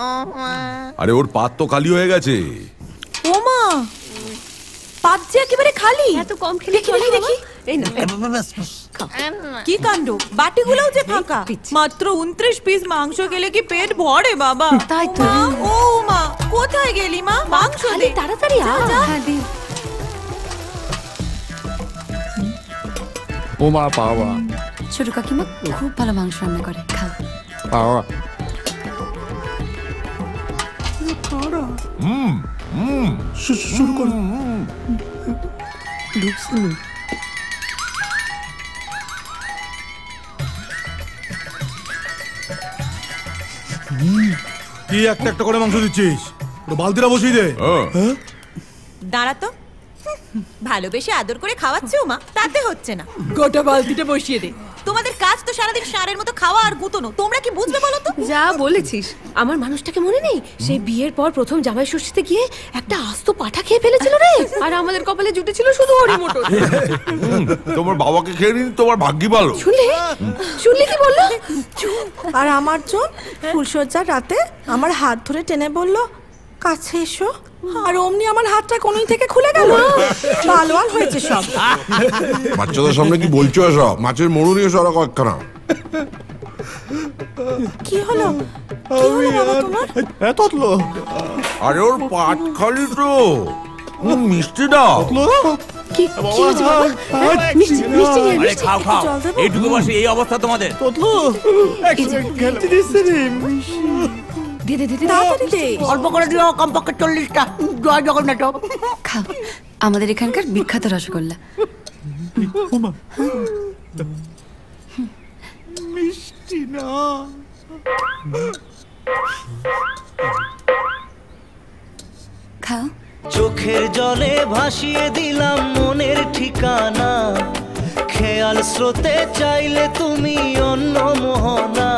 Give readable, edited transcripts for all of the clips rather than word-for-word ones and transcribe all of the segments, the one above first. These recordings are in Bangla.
अरे और पात तो खाली हो गए चे ओमा पात जे একেবারে খালি এত কম খেলে চলে দেখি এই না কি কাণ্ড বাটি গুলোও যে ফাঁকা মাত্র 29 পিস মাংস খেলে কি পেট ভরে বাবা তাই তো ওমা কোথায় গেলি মা মাংস দে তাড়াতাড়ি আ ওমা পাওয়া ছোট কাকিমা খুব ভালো মাংস রান্না করে খা পাওয়া शुरू करो। ये एक टक टकोड़े मांसू दिच्छीस। तो बाल्टी रा बोशी दे। हाँ। दारा तो? भालो बेशे आदर कोड़े खावाच्चे हो माँ। ताते होच्चे ना। गोटा बाल्टी रा बोशी दे। তোমাদের কাজ তো সারা দিন শাড়ের মতো খাওয়া আর গুতনো তোমরা কি বুঝবে বলো তো যা বলেছিস আমার মানুষটাকে মনে নেই সে বিয়ের পর প্রথম জামাই ষষ্ঠীতে গিয়ে একটা আস্ত পাটা খেয়ে ফেলেছিল রে আর আমাদের কপালে জুটে ছিল শুধু ওরই মোটর তোমার বাবাকে খেয়ে দিন তোমার ভাগ্য ভালো শুনলে শুনলে কি বললো আর আমার জন ফুলশয্যার রাতে আমার হাত ধরে টেনে বলল কাছে এসো আর ওমনি আমার হাতটা কোণই থেকে খুলে গেল বালওয়াল হয়েছে সব বাচ্চাদের সামনে কি বলছো সব মাছের মরুরিও সরক একখানা কি হলো বাবা তোমার এত হলো আরে ওর পাট খালি তো মিষ্টি দাও কি কি মিষ্টি মিষ্টি আরে খাও খাও এইটুকু বসে এই অবস্থা তোমাদের তোতলো এক্সপেক্ট খেলো दे दे दे दे दे অল্প করে দিও কমপক্ষে 40 টা জয় জগন্নাথ খাও আমাদের এখানকার বিখ্যাত রসগোল্লা ওমা মিষ্টি না খাও চোখের জলে ভাসিয়ে দিলাম মনের ঠিকানা খেয়াল স্রোতে চাইলে তুমি অন্য মোহনা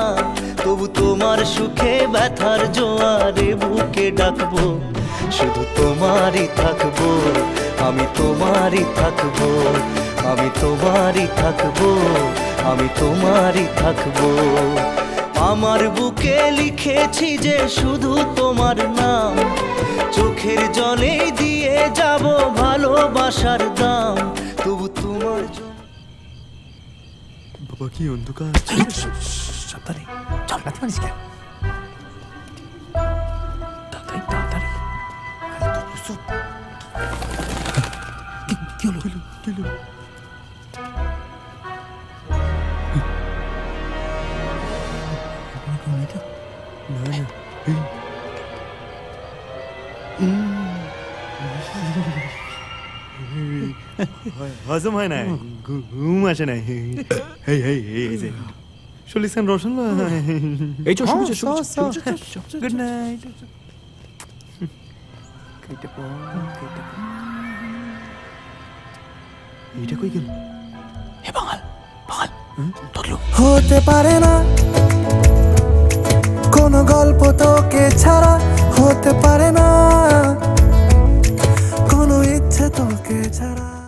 তবু তোমার সুখে ব্যথার জোয়ারে বুকে ডাকবো শুধু তোমারই থাকবো আমি তোমারই থাকবো আমি তোমারই থাকবো আমি তোমারই থাকবো আমার বুকে লিখেছি যে শুধু তোমার নাম চোখের জলে দিয়ে যাব ভালোবাসার দাম তবু তোমার বাবা কি অন্ধকার তাড়াতাড়ি চল না তুমি স্কেল তাড়াতাড়ি তাড়াতাড়ি আরে তো সুত কিলো কিলো কিলো না না হজম হয় না ঘুম আসে না হেই হেই হেই Should listen, Roshan. Hey, Josh, good night. Get up, get up. Eat a quick one. Hey, Bangal, Bangal. Don't look. होते पारे ना कोनो गल्प तो के छाड़ा होते पारे ना कोनो इच्छा तो के छाड़ा